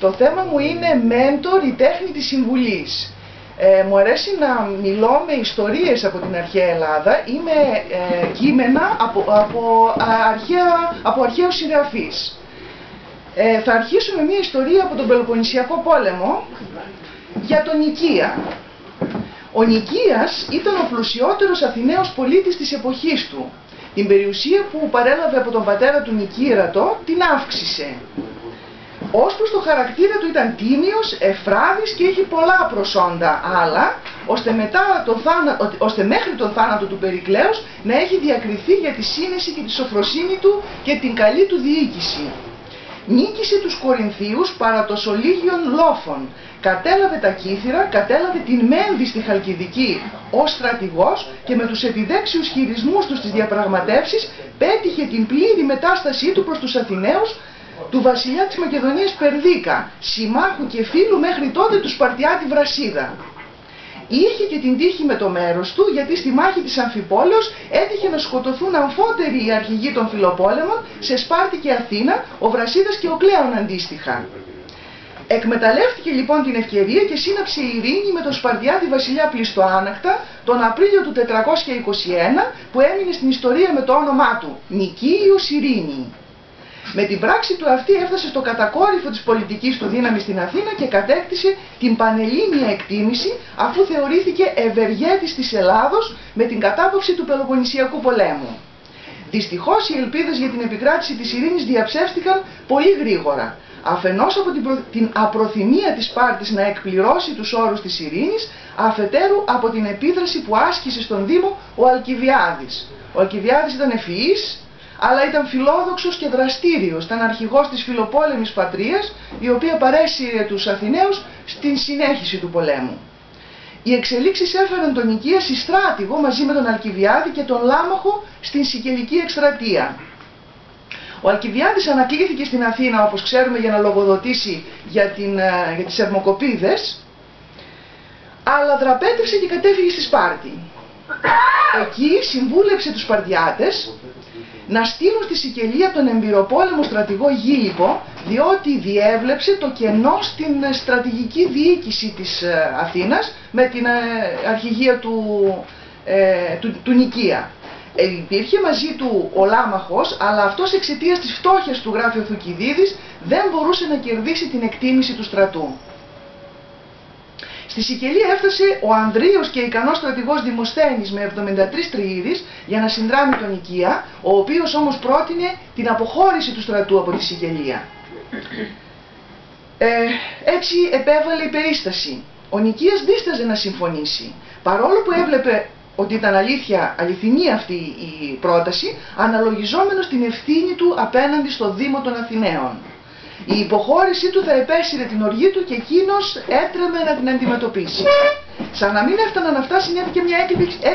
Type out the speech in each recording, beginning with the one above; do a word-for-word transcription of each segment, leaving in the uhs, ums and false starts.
Το θέμα μου είναι μέντορ, η τέχνη της συμβουλής. Ε, μου αρέσει να μιλώ με ιστορίες από την αρχαία Ελλάδα ή με ε, κείμενα από, από, αρχαία, από αρχαίους συγγραφείς. Ε, θα αρχίσω με μια ιστορία από τον Πελοποννησιακό πόλεμο για τον Νικία. Ο Νικίας ήταν ο πλουσιότερος Αθηναίος πολίτης της εποχής του. Την περιουσία που παρέλαβε από τον πατέρα του Νικίρατο την αύξησε. Ως προς το χαρακτήρα του ήταν τίμιος, ευφράδης και είχε πολλά προσόντα άλλα, ώστε, μετά το θάνα, ώστε μέχρι τον θάνατο του Περικλέους να έχει διακριθεί για τη σύνεση και τη σοφροσύνη του και την καλή του διοίκηση. Νίκησε τους Κορινθίους παρά το Σολίγιον λόφων. Κατέλαβε τα Κύθηρα, κατέλαβε την Μένδη στη Χαλκιδική ως στρατηγός και με τους επιδέξιους χειρισμούς του στις διαπραγματεύσεις πέτυχε την πλήρη μετάστασή του προς τους Αθηναίους του βασιλιά της Μακεδονίας Περδίκκα, συμμάχου και φίλου μέχρι τότε του Σπαρτιάτη Βρασίδα. Είχε και την τύχη με το μέρος του, γιατί στη μάχη της Αμφιπόλεως έτυχε να σκοτωθούν αμφότεροι οι αρχηγοί των φιλοπόλεμων σε Σπάρτη και Αθήνα, ο Βρασίδας και ο Κλέων αντίστοιχα. Εκμεταλλεύτηκε λοιπόν την ευκαιρία και σύναψε ειρήνη με τον Σπαρτιάτη βασιλιά Πλειστοάνακτα τον Απρίλιο του τετρακόσια είκοσι ένα, που έμεινε στην ιστορία με το όνομά του Νικίους Ειρήνη. Με την πράξη του αυτή έφτασε στο κατακόρυφο της πολιτικής του δύναμης στην Αθήνα και κατέκτησε την πανελλήνια εκτίμηση, αφού θεωρήθηκε ευεργέτης της Ελλάδος με την κατάποψη του Πελοποννησιακού πολέμου. Δυστυχώς οι ελπίδες για την επικράτηση της ειρήνης διαψεύστηκαν πολύ γρήγορα. Αφενός από την, προ... την απροθυμία της Σπάρτης να εκπληρώσει τους όρους της ειρήνης, αφετέρου από την επίδραση που άσκησε στον Δήμο ο Αλκιβιάδης. Ο Αλκιβιάδης ήταν ευφυής, αλλά ήταν φιλόδοξος και δραστήριος, ήταν αρχηγός της φιλοπόλεμης πατρίας, η οποία παρέσυρε τους Αθηναίους στην συνέχιση του πολέμου. Οι εξελίξεις έφεραν τον Νικία συστράτηγο μαζί με τον Αλκιβιάδη και τον Λάμαχο στην Σικελική εκστρατεία. Ο Αλκιβιάδης ανακλήθηκε στην Αθήνα, όπως ξέρουμε, για να λογοδοτήσει για, την, για τις ερμοκοπίδες, αλλά δραπέτευσε και κατέφυγε στη Σπάρτη. Εκεί συμβούλεψε τους Σπαρτιάτες να στείλουν στη Σικελία τον εμπειροπόλεμο στρατηγό Γίλιππο, διότι διέβλεψε το κενό στην στρατηγική διοίκηση της Αθήνας με την αρχηγία του, ε, του, του Νικία. Ε, υπήρχε μαζί του ο Λάμαχος, αλλά αυτός εξαιτίας της φτώχειας του, γράφει ο Θουκυδίδης, δεν μπορούσε να κερδίσει την εκτίμηση του στρατού. Στη Σικελία έφτασε ο Ανδρείος και ικανός στρατηγός Δημοσθένης με εβδομήντα τρεις τριήρης για να συνδράμει τον Νικία, ο οποίος όμως πρότεινε την αποχώρηση του στρατού από τη Σικελία. Ε, έτσι επέβαλε η περίσταση. Ο Νικίας δίσταζε να συμφωνήσει. Παρόλο που έβλεπε ότι ήταν αλήθεια, αληθινή αυτή η πρόταση, αναλογιζόμενος την ευθύνη του απέναντι στο Δήμο των Αθηναίων. Η υποχώρησή του θα επέσυρε την οργή του και εκείνος έτρεμε να την αντιμετωπίσει. Σαν να μην έφταναν αυτά, συνέβη και μια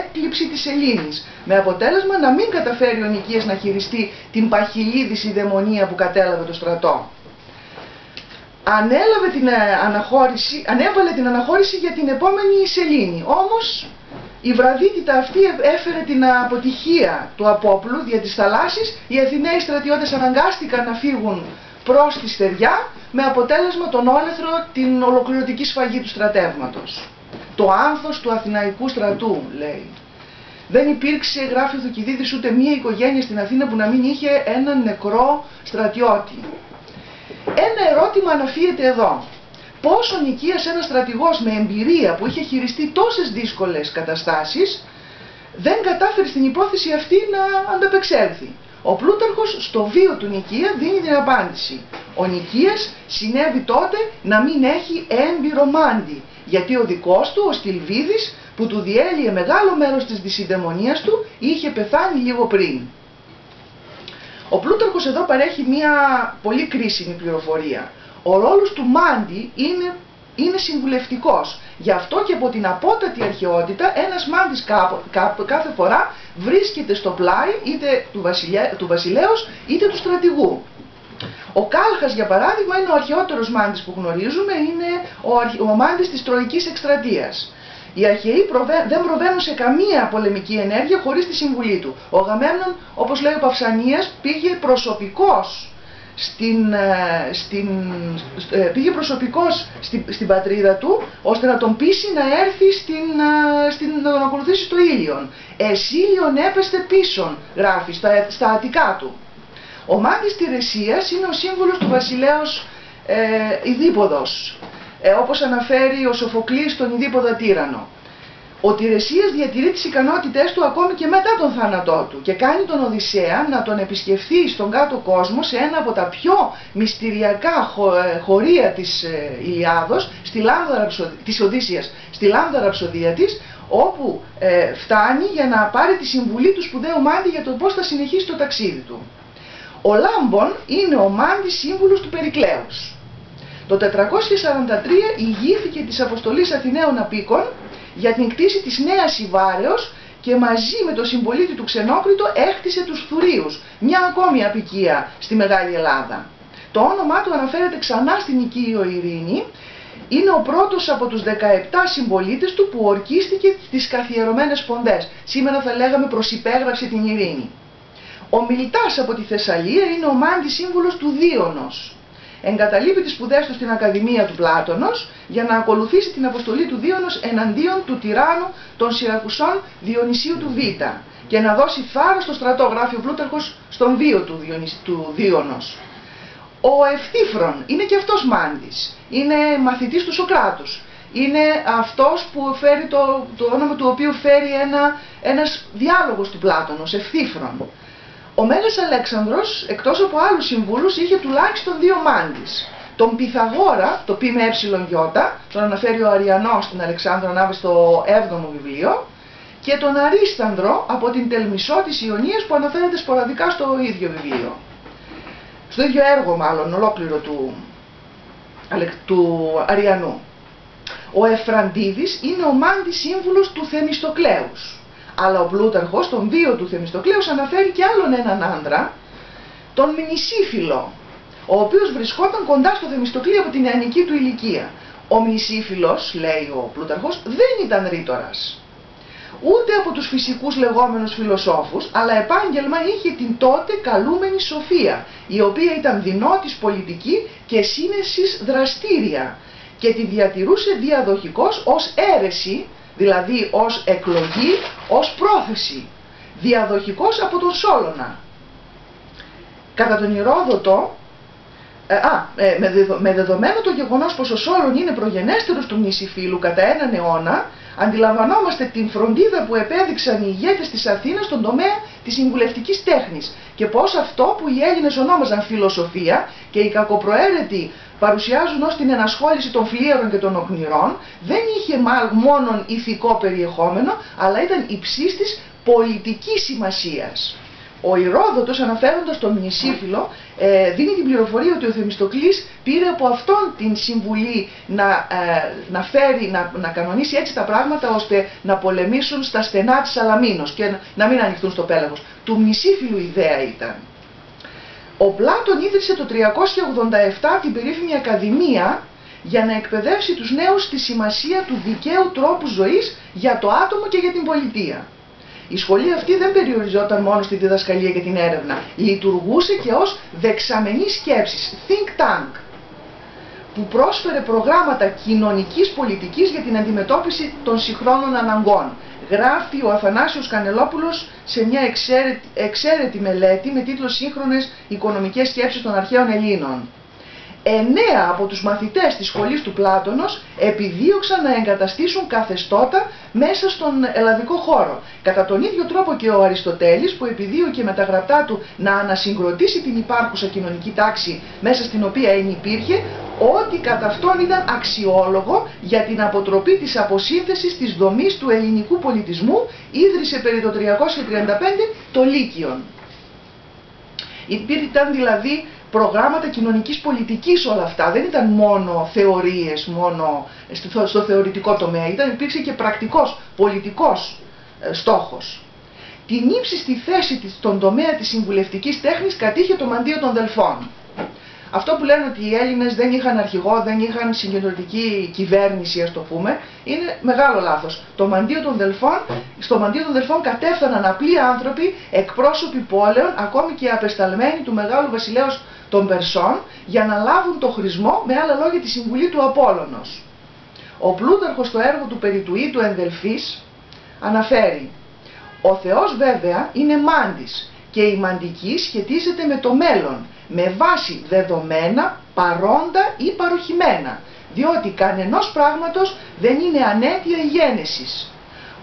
έκλειψη της Ελλήνης, με αποτέλεσμα να μην καταφέρει ο Νικίας να χειριστεί την παχυλίδηση δαιμονία που κατέλαβε το στρατό. Ανέλαβε την αναχώρηση, ανέβαλε την αναχώρηση για την επόμενη σελήνη, όμως η βραδύτητα αυτή έφερε την αποτυχία του απόπλου δια της θαλάσσης. Οι Αθηναίοι στρατιώτες αναγκάστηκαν να φύγουν προς τη στεριά, με αποτέλεσμα τον όλεθρο την ολοκληρωτική σφαγή του στρατεύματος. Το άνθος του Αθηναϊκού στρατού, λέει. Δεν υπήρξε, γράφει ο Θουκυδίδης, ούτε μία οικογένεια στην Αθήνα που να μην είχε έναν νεκρό στρατιώτη. Ένα ερώτημα αναφύεται εδώ. Πώς ο Νικίας, ένας στρατηγός με εμπειρία που είχε χειριστεί τόσες δύσκολες καταστάσεις, δεν κατάφερε στην υπόθεση αυτή να ανταπεξέλθει. Ο Πλούταρχος στο βίο του Νικία δίνει την απάντηση. Ο Νικίας συνέβη τότε να μην έχει έμπειρο μάντη, γιατί ο δικός του, ο Στυλβίδης, που του διέλυε μεγάλο μέρος της δυσυνταιμονίας του, είχε πεθάνει λίγο πριν. Ο Πλούταρχος εδώ παρέχει μια πολύ κρίσιμη πληροφορία. Ο ρόλος του μάντη είναι, είναι συμβουλευτικός. Γι' αυτό και από την απότατη αρχαιότητα ένας μάντης κάπο, κά, κάθε φορά βρίσκεται στο πλάι είτε του, βασιλέ, του βασιλέως είτε του στρατηγού. Ο Κάλχας, για παράδειγμα, είναι ο αρχαιότερος μάντης που γνωρίζουμε, είναι ο, ο μάντης της Τροικής εκστρατείας. Οι αρχαίοι προβέ, δεν προβαίνουν σε καμία πολεμική ενέργεια χωρίς τη συμβουλή του. Ο Αγαμέμνων, όπως λέει ο Παυσανίας, πήγε προσωπικός στην, στην, πήγε προσωπικός στην, στην πατρίδα του, ώστε να τον πείσει να έρθει στην, στην, να τον ακολουθήσει στο Ήλιον. «Εσύ Ήλιον έπεστε πίσον», γράφει στα, στα Αττικά του. Ο μάγης Τειρεσίας είναι ο σύμβολος του βασιλέως ε, Ιδίποδος, ε, όπως αναφέρει ο Σοφοκλής τον Ιδίποδα Τύρανο. Ο Τειρεσίας διατηρεί τις ικανότητές του ακόμη και μετά τον θάνατό του και κάνει τον Οδυσσέα να τον επισκεφθεί στον κάτω κόσμο σε ένα από τα πιο μυστηριακά χω, χωρία της ε, Ιλιάδος, στη Λάμδα, της Οδύσσιας, στη Λάμδα Ραψοδία της, όπου ε, φτάνει για να πάρει τη συμβουλή του σπουδαίου Μάντη για το πώς θα συνεχίσει το ταξίδι του. Ο Λάμπων είναι ο Μάντης σύμβουλος του Περικλέους. Το τετρακόσια σαράντα τρία ηγήθηκε της αποστολής Αθηναίων Απίκων για την κτήση της Νέας Ιβάρεως και μαζί με τον συμπολίτη του Ξενόκριτο έκτισε τους Θουρίους, μια ακόμη απικία στη Μεγάλη Ελλάδα. Το όνομά του αναφέρεται ξανά στην οικείο Ειρήνη. Είναι ο πρώτος από τους δεκαεπτά συμπολίτες του που ορκίστηκε στις καθιερωμένες ποντές. Σήμερα θα λέγαμε προσυπέγραψε την Ειρήνη. Ο Μιλτάς από τη Θεσσαλία είναι ο Μάντης σύμβολος του Δίωνος. Εγκαταλείπει τις σπουδές του στην Ακαδημία του Πλάτωνος για να ακολουθήσει την αποστολή του Δίωνος εναντίον του τυράννου των Σιρακουσών Διονυσίου του Β' και να δώσει θάρρος στο στρατό, γράφει ο Πλούταρχος στον βίο του, Διονυσ... του Δίωνος. Ο Ευθύφρον είναι και αυτός Μάντης, είναι μαθητής του Σοκράτους. Είναι αυτός που φέρει το, το όνομα του οποίου φέρει ένα... ένας διάλογος του Πλάτωνος, Ευθύφρον. Ο Μέγας Αλέξανδρος, εκτός από άλλους συμβούλους, είχε τουλάχιστον δύο μάντης. Τον Πυθαγόρα, το πι με ε, τον αναφέρει ο Αριανός στην Αλεξάνδρο ανάβει στο έβδομο βιβλίο, και τον Αρίστανδρο από την Τελμισό της Ιωνίας που αναφέρεται σποραδικά στο ίδιο βιβλίο. Στο ίδιο έργο μάλλον, ολόκληρο του, του Αριανού. Ο Εφραντίδης είναι ο μάντης σύμβουλος του Θεμιστοκλέους. Αλλά ο Πλούταρχος, τον βίο του Θεμιστοκλέους, αναφέρει και άλλον έναν άντρα, τον Μνησίφιλο, ο οποίος βρισκόταν κοντά στο Θεμιστοκλή από την νεανική του ηλικία. Ο Μνησίφιλος, λέει ο Πλούταρχος, δεν ήταν ρήτορας, ούτε από τους φυσικούς λεγόμενους φιλοσόφους, αλλά επάγγελμα είχε την τότε καλούμενη σοφία, η οποία ήταν δεινότης πολιτική και σύνεσης δραστήρια και τη διατηρούσε διαδοχικώς ως αίρεση, δηλαδή ως εκλογή, ως πρόθεση, διαδοχικός από τον Σόλωνα. Κατά τον Ηρόδοτο, ε, α, ε, με, δεδο, με δεδομένο το γεγονός πως ο Σόλων είναι προγενέστερος του Μνησιφίλου κατά έναν αιώνα, αντιλαμβανόμαστε την φροντίδα που επέδειξαν οι ηγέτες της Αθήνας στον τομέα της συμβουλευτικής τέχνης και πως αυτό που οι Έλληνες ονόμαζαν φιλοσοφία και οι κακοπροαίρετοι παρουσιάζουν ως την ενασχόληση των φλίαρων και των οκνηρών, δεν είχε μόνον ηθικό περιεχόμενο, αλλά ήταν υψής της πολιτικής σημασίας. Ο Ηρόδοτος, αναφέροντας τον Μνησίφιλο, δίνει την πληροφορία ότι ο Θεμιστοκλής πήρε από αυτόν την συμβουλή να, να φέρει, να, να κανονίσει έτσι τα πράγματα ώστε να πολεμήσουν στα στενά της Σαλαμίνος και να μην ανοιχτούν στο πέλαγος. Του Μνησίφιλου ιδέα ήταν. Ο Πλάτων ίδρυσε το τριακόσια ογδόντα επτά την περίφημη Ακαδημία για να εκπαιδεύσει τους νέους στη σημασία του δικαίου τρόπου ζωής για το άτομο και για την πολιτεία. Η σχολή αυτή δεν περιοριζόταν μόνο στη διδασκαλία και την έρευνα. Λειτουργούσε και ως δεξαμενή σκέψης, think tank, που πρόσφερε προγράμματα κοινωνικής πολιτικής για την αντιμετώπιση των συγχρόνων αναγκών. Γράφει ο Αθανάσιος Κανελόπουλος σε μια εξαίρετη, εξαίρετη μελέτη με τίτλο «Σύγχρονες οικονομικές σκέψεις των αρχαίων Ελλήνων». Εννέα από τους μαθητές της σχολής του Πλάτωνος επιδίωξαν να εγκαταστήσουν καθεστώτα μέσα στον ελλαδικό χώρο. Κατά τον ίδιο τρόπο και ο Αριστοτέλης, που επιδίωκε με τα γραπτά του να ανασυγκροτήσει την υπάρχουσα κοινωνική τάξη μέσα στην οποία ενυπήρχε, ό,τι κατά αυτόν ήταν αξιόλογο για την αποτροπή της αποσύνθεσης της δομής του ελληνικού πολιτισμού, ίδρυσε περί το τριακόσια τριάντα πέντε το Λύκειον. Υπήρχαν δηλαδή προγράμματα κοινωνικής πολιτικής όλα αυτά, δεν ήταν μόνο θεωρίες, μόνο στο θεωρητικό τομέα, ήταν, υπήρξε και πρακτικός, πολιτικός ε, στόχος. Την ύψιστη θέση της, στον τομέα της συμβουλευτικής τέχνης κατήχε το μαντίο των Δελφών. Αυτό που λένε ότι οι Έλληνες δεν είχαν αρχηγό, δεν είχαν συγκεντρωτική κυβέρνηση, ας το πούμε, είναι μεγάλο λάθος. Το μαντίο των Δελφών, στο μαντίο των Δελφών κατέφθαναν απλοί άνθρωποι, εκπρόσωποι πόλεων, ακόμη και απεσταλμένοι του μεγάλου βασιλέως των Περσών για να λάβουν το χρησμό, με άλλα λόγια τη συμβουλή του Απόλλωνος. Ο Πλούταρχος στο έργο του περί του Ήτου εν Δελφής αναφέρει: «Ο Θεός βέβαια είναι μάντης και η μαντική σχετίζεται με το μέλλον, με βάση δεδομένα, παρόντα ή παροχημένα, διότι κανενός πράγματος δεν είναι ανέτεια η γένεσης,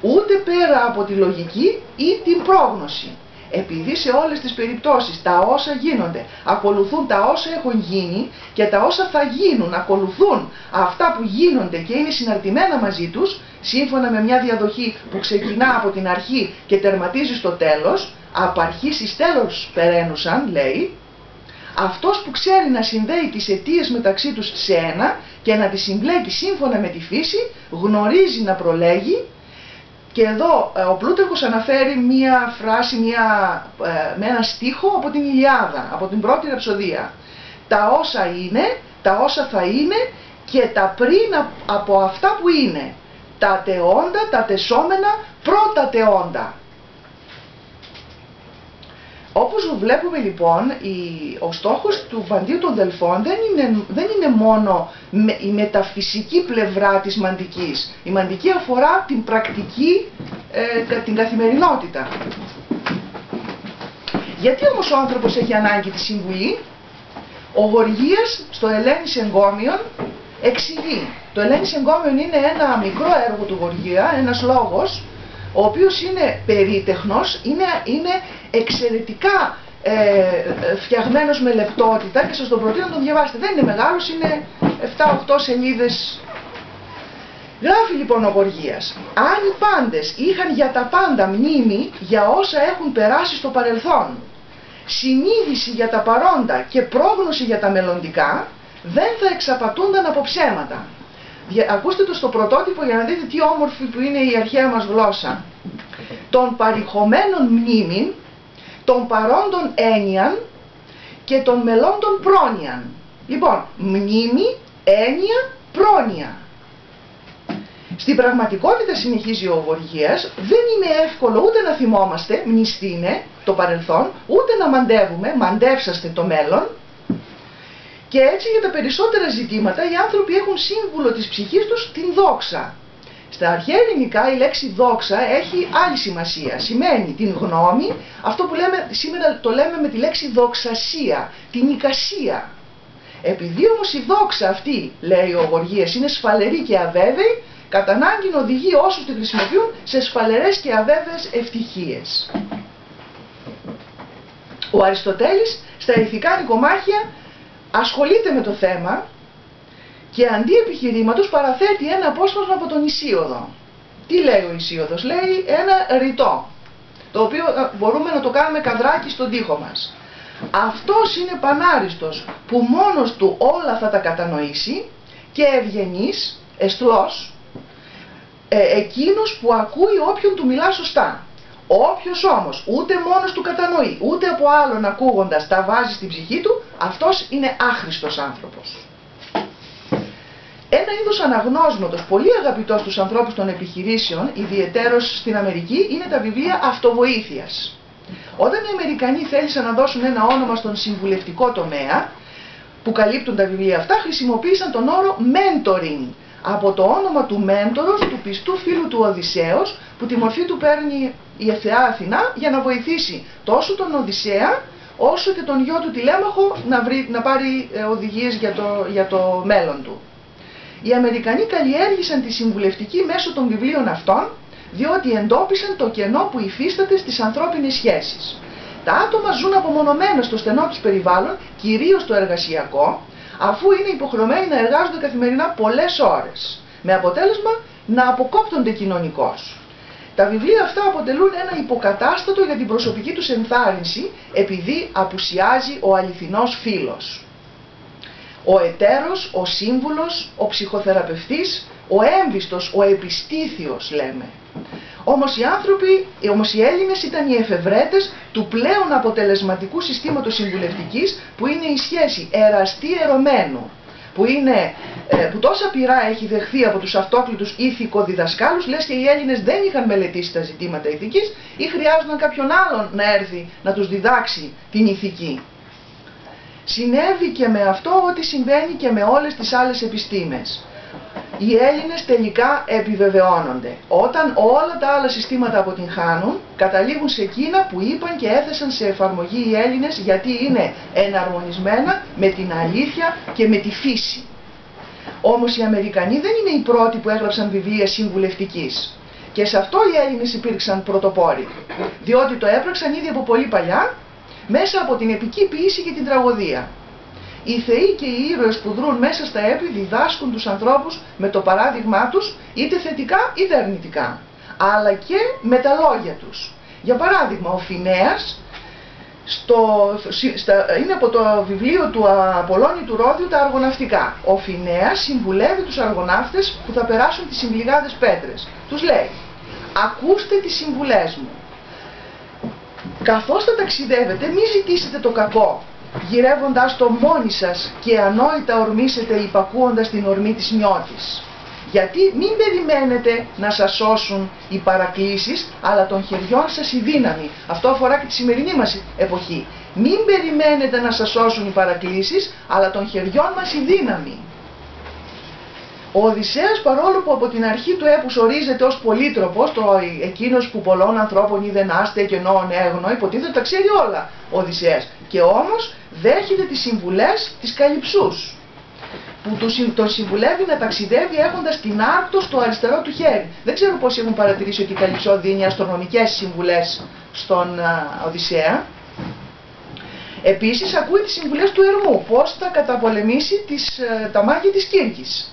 ούτε πέρα από τη λογική ή την πρόγνωση. Επειδή σε όλες τις περιπτώσεις τα όσα γίνονται ακολουθούν τα όσα έχουν γίνει και τα όσα θα γίνουν ακολουθούν αυτά που γίνονται και είναι συναρτημένα μαζί τους, σύμφωνα με μια διαδοχή που ξεκινά από την αρχή και τερματίζει στο τέλος, απ' αρχής εις τέλος περαίνουσαν», λέει, «αυτός που ξέρει να συνδέει τις αιτίες μεταξύ τους σε ένα και να τις συμπλέκει σύμφωνα με τη φύση, γνωρίζει να προλέγει». Και εδώ ο Πλούταρχος αναφέρει μία φράση, μία, με ένα στίχο από την Ιλιάδα, από την πρώτη ραψοδία. «Τα όσα είναι, τα όσα θα είναι και τα πριν από αυτά που είναι, τα τεόντα, τα τεσόμενα, πρώτα τεόντα». Όπως βλέπουμε λοιπόν, η, ο στόχος του Βαντίου των Δελφών δεν είναι, δεν είναι μόνο με, η μεταφυσική πλευρά της μαντικής. Η μαντική αφορά την πρακτική, ε, την καθημερινότητα. Γιατί όμως ο άνθρωπος έχει ανάγκη τη συμβουλή? Ο Γοργίας στο Ελένης Εγκώμιον εξηγεί. Το Ελένης Εγκώμιον είναι ένα μικρό έργο του Γοργία, ένας λόγος, ο οποίος είναι περίτεχνος, είναι, είναι εξαιρετικά ε, φτιαγμένος με λεπτότητα και σας τον προτείνω να τον διαβάσετε. Δεν είναι μεγάλος, είναι εφτά οκτώ σελίδες. Γράφει λοιπόν ο Γοργίας: «Αν οι πάντες είχαν για τα πάντα μνήμη για όσα έχουν περάσει στο παρελθόν, συνείδηση για τα παρόντα και πρόγνωση για τα μελλοντικά, δεν θα εξαπατούνταν από ψέματα». Ακούστε το στο πρωτότυπο για να δείτε τι όμορφη που είναι η αρχαία μας γλώσσα. «Των παρηχωμένων μνήμην, των παρόντων έννοιαν και των μελόντων πρόνοιαν». Λοιπόν, μνήμη, έννοια, πρόνοια. Στην πραγματικότητα, συνεχίζει ο Γοργίας, δεν είναι εύκολο ούτε να θυμόμαστε, μνηστήνε, το παρελθόν, ούτε να μαντεύουμε, μαντεύσαστε το μέλλον. Και έτσι για τα περισσότερα ζητήματα οι άνθρωποι έχουν σύμβουλο της ψυχής τους την δόξα. Στα αρχαία ελληνικά η λέξη δόξα έχει άλλη σημασία. Σημαίνει την γνώμη, αυτό που λέμε, σήμερα το λέμε με τη λέξη δοξασία, την εικασία. Επειδή όμως η δόξα αυτή, λέει ο Γοργίας, είναι σφαλερή και αβέβαιη, κατά ανάγκη οδηγεί όσους την χρησιμοποιούν σε σφαλερές και αβέβαιες ευτυχίες. Ο Αριστοτέλης στα Ηθικά Νοικομάχια ασχολείται με το θέμα και αντί επιχειρήματος παραθέτει ένα απόσπασμα από τον Ισίωδο. Τι λέει ο Ισίωδος? Λέει ένα ρητό, το οποίο μπορούμε να το κάνουμε καδράκι στον τοίχο μας. «Αυτός είναι πανάριστος που μόνος του όλα θα τα κατανοήσει και ευγενής, εστλός, ε, εκείνος που ακούει όποιον του μιλά σωστά. Όποιος όμως ούτε μόνος του κατανοεί, ούτε από άλλον ακούγοντας τα βάζει στην ψυχή του, αυτός είναι άχρηστος άνθρωπος». Ένα είδος αναγνώσματος, πολύ αγαπητός στους ανθρώπους των επιχειρήσεων, ιδιαιτέρως στην Αμερική, είναι τα βιβλία αυτοβοήθειας. Όταν οι Αμερικανοί θέλησαν να δώσουν ένα όνομα στον συμβουλευτικό τομέα, που καλύπτουν τα βιβλία αυτά, χρησιμοποίησαν τον όρο mentoring, από το όνομα του μέντορος, του πιστού φίλου του Οδυσσέως, που τη μορφή του παίρνει η Ευθεά Αθηνά για να βοηθήσει τόσο τον Οδυσσέα, όσο και τον γιο του τη Λάμαχο να, βρει, να πάρει οδηγίες για το, για το μέλλον του. Οι Αμερικανοί καλλιέργησαν τη συμβουλευτική μέσω των βιβλίων αυτών, διότι εντόπισαν το κενό που υφίσταται στις ανθρώπινες σχέσεις. Τα άτομα ζουν απομονωμένα στο στενό τους περιβάλλον, κυρίως το εργασιακό, αφού είναι υποχρεωμένοι να εργάζονται καθημερινά πολλές ώρες, με αποτέλεσμα να αποκόπτονται κοινωνικώς. Τα βιβλία αυτά αποτελούν ένα υποκατάστατο για την προσωπική τους ενθάρρυνση, επειδή απουσιάζει ο αληθινός φίλος. Ο εταίρος, ο σύμβουλος, ο ψυχοθεραπευτής, ο έμβιστος, ο επιστήθιος λέμε. Όμως οι άνθρωποι, όμως οι Έλληνες ήταν οι εφευρέτες του πλέον αποτελεσματικού συστήματος συμβουλευτικής, που είναι η σχέση εραστή-ερωμένου, που, είναι, που τόσα πειρά έχει δεχθεί από τους αυτόκλητους ηθικοδιδασκάλους, λες και οι Έλληνες δεν είχαν μελετήσει τα ζητήματα ηθικής ή χρειάζονταν κάποιον άλλον να έρθει να τους διδάξει την ηθική. συνέβη και με αυτό ό,τι συμβαίνει και με όλες τις άλλες επιστήμες. Οι Έλληνες τελικά επιβεβαιώνονται. Όταν όλα τα άλλα συστήματα αποτυγχάνουν, καταλήγουν σε εκείνα που είπαν και έθεσαν σε εφαρμογή οι Έλληνες, γιατί είναι εναρμονισμένα με την αλήθεια και με τη φύση. Όμως οι Αμερικανοί δεν είναι οι πρώτοι που έγραψαν βιβλία συμβουλευτικής. Και σε αυτό οι Έλληνες υπήρξαν πρωτοπόροι, διότι το έπραξαν ήδη από πολύ παλιά, μέσα από την επική ποίηση και την τραγωδία. Οι θεοί και οι ήρωες που δρούν μέσα στα έπη διδάσκουν τους ανθρώπους με το παράδειγμά τους, είτε θετικά είτε αρνητικά, αλλά και με τα λόγια τους. Για παράδειγμα, ο Φινέας στο, στα, είναι από το βιβλίο του Απολώνη του Ρόδιου «Τα αργοναυτικά». Ο Φινέας συμβουλεύει τους αργοναύτες που θα περάσουν τις συμπληγάδες πέτρες. Τους λέει: «Ακούστε τις συμβουλές μου. Καθώς θα ταξιδεύετε, μη ζητήσετε το κακό, γυρεύοντας το μόνοι σας, και ανόητα ορμήσετε υπακούοντας την ορμή της νιώτης. Γιατί μην περιμένετε να σας σώσουν οι παρακλήσεις, αλλά των χεριών σας η δύναμη». Αυτό αφορά και τη σημερινή μας εποχή. Μην περιμένετε να σας σώσουν οι παρακλήσεις, αλλά των χεριών μας η δύναμη. Ο Οδυσσέας, παρόλο που από την αρχή του έπους ορίζεται ως πολύτροπος, το εκείνος που πολλών ανθρώπων είδε να'στε και νόον έγνο, υποτίθεται τα ξέρει όλα ο Οδυσσέας. Και όμως δέχεται τις συμβουλές της Καλυψούς, που τον συμβουλεύει να ταξιδεύει έχοντας την Άρκτο στο αριστερό του χέρι. Δεν ξέρω πώς έχουν παρατηρήσει ότι η Καλυψό δίνει αστρονομικές συμβουλές στον α, Οδυσσέα. Επίσης ακούει τις συμβουλές του Ερμού, πώς θα καταπολεμήσει τις, τα μάγια της Κύρκης.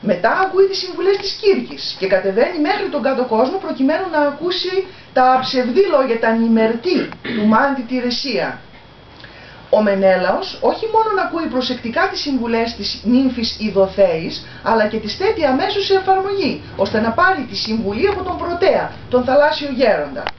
Μετά ακούει τις συμβουλές της Κύρκης και κατεβαίνει μέχρι τον κάτω κόσμο προκειμένου να ακούσει τα ψευδή λόγια, τα νημερτή του Μάντη Τηρεσία. Ο Μενέλαος όχι μόνο να ακούει προσεκτικά τις συμβουλές της νύμφης Ιδωθέης, αλλά και τις θέτει αμέσως σε εφαρμογή, ώστε να πάρει τη συμβουλή από τον Πρωτέα, τον θαλάσσιο γέροντα.